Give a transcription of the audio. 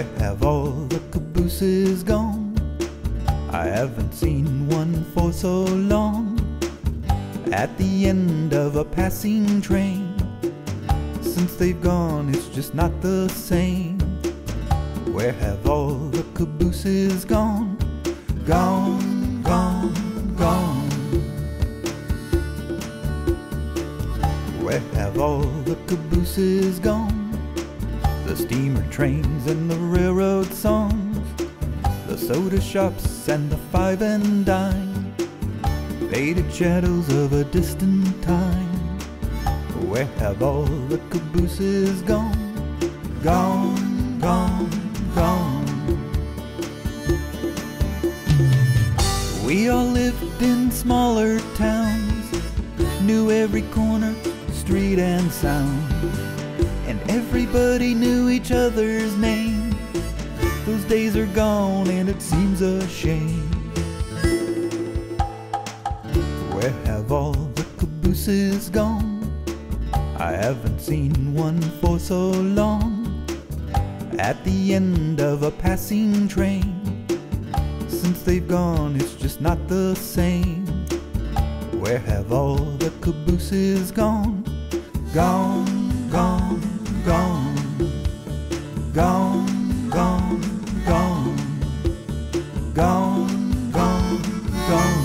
Where have all the cabooses gone? I haven't seen one for so long. At the end of a passing train, since they've gone it's just not the same. Where have all the cabooses gone? Gone, gone, gone. Where have all the cabooses gone? The steamer trains and the railroad songs, the soda shops and the five and dime, faded shadows of a distant time. Where have all the cabooses gone? Gone, gone, gone. We all lived in smaller towns, knew every corner, street and sound, and everybody knew each other's name. Those days are gone and it seems a shame. Where have all the cabooses gone? I haven't seen one for so long. At the end of a passing train, since they've gone it's just not the same. Where have all the cabooses gone? Gone, gone, gone, gone, gone, gone, gone, gone, gone.